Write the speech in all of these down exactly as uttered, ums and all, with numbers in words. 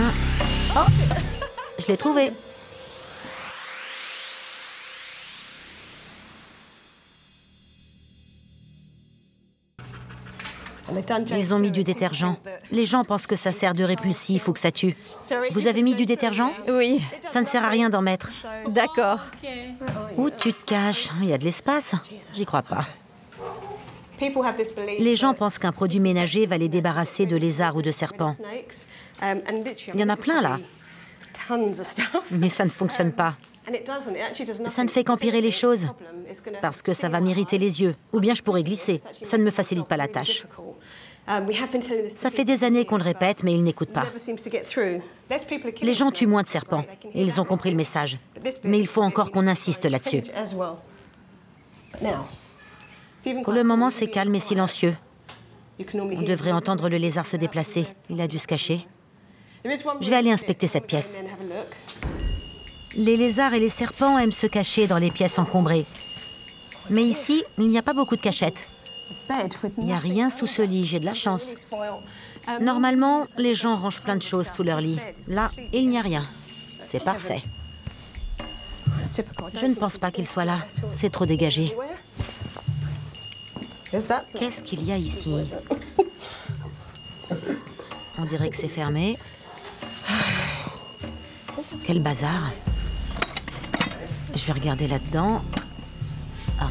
Oh, je l'ai trouvé. Ils ont mis du détergent. Les gens pensent que ça sert de répulsif ou que ça tue. Vous avez mis du détergent? Oui. Ça ne sert à rien d'en mettre. D'accord. Où tu te caches? Il y a de l'espace? J'y crois pas. Les gens pensent qu'un produit ménager va les débarrasser de lézards ou de serpents. Il y en a plein là. Mais ça ne fonctionne pas. Ça ne fait qu'empirer les choses, parce que ça va m'irriter les yeux, ou bien je pourrais glisser. Ça ne me facilite pas la tâche. Ça fait des années qu'on le répète, mais ils n'écoutent pas. Les gens tuent moins de serpents, et ils ont compris le message. Mais il faut encore qu'on insiste là-dessus. Pour le moment, c'est calme et silencieux. On devrait entendre le lézard se déplacer. Il a dû se cacher. Je vais aller inspecter cette pièce. Les lézards et les serpents aiment se cacher dans les pièces encombrées. Mais ici, il n'y a pas beaucoup de cachettes. Il n'y a rien sous ce lit, j'ai de la chance. Normalement, les gens rangent plein de choses sous leur lit. Là, il n'y a rien. C'est parfait. Je ne pense pas qu'il soit là. C'est trop dégagé. Qu'est-ce qu'il y a ici? On dirait que c'est fermé. Quel bazar! Je vais regarder là-dedans.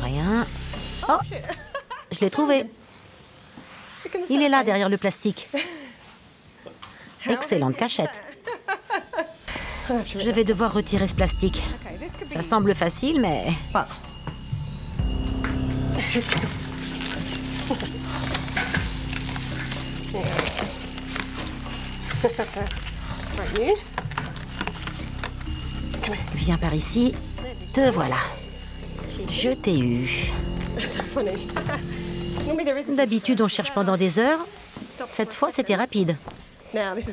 Rien. Oh! Je l'ai trouvé. Il est là, derrière le plastique. Excellente cachette. Je vais devoir retirer ce plastique. Ça semble facile, mais... Viens par ici. Te voilà. Je t'ai eu. D'habitude, on cherche pendant des heures. Cette fois, c'était rapide.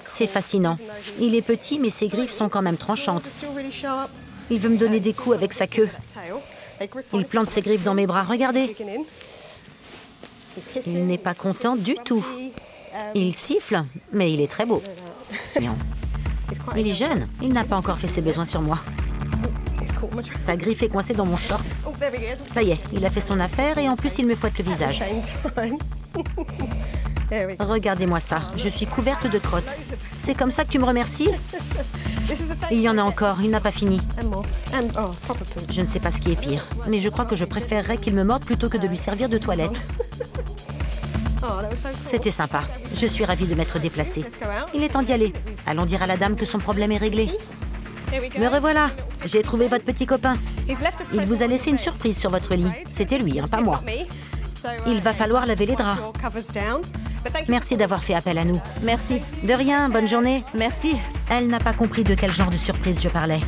C'est fascinant. Il est petit, mais ses griffes sont quand même tranchantes. Il veut me donner des coups avec sa queue. Il plante ses griffes dans mes bras. Regardez. Il n'est pas content du tout. Il siffle, mais il est très beau. Non. Il est jeune. Il n'a pas encore fait ses besoins sur moi. Sa griffe est coincée dans mon short. Ça y est, il a fait son affaire et en plus, il me fouette le visage. Regardez-moi ça. Je suis couverte de crottes. C'est comme ça que tu me remercies? Il y en a encore. Il n'a pas fini. Je ne sais pas ce qui est pire, mais je crois que je préférerais qu'il me morde plutôt que de lui servir de toilette. C'était sympa. Je suis ravie de m'être déplacée. Il est temps d'y aller. Allons dire à la dame que son problème est réglé. Me revoilà. J'ai trouvé votre petit copain. Il vous a laissé une surprise sur votre lit. C'était lui, hein, pas moi. Il va falloir laver les draps. Merci d'avoir fait appel à nous. Merci. De rien, bonne journée. Merci. Elle n'a pas compris de quel genre de surprise je parlais.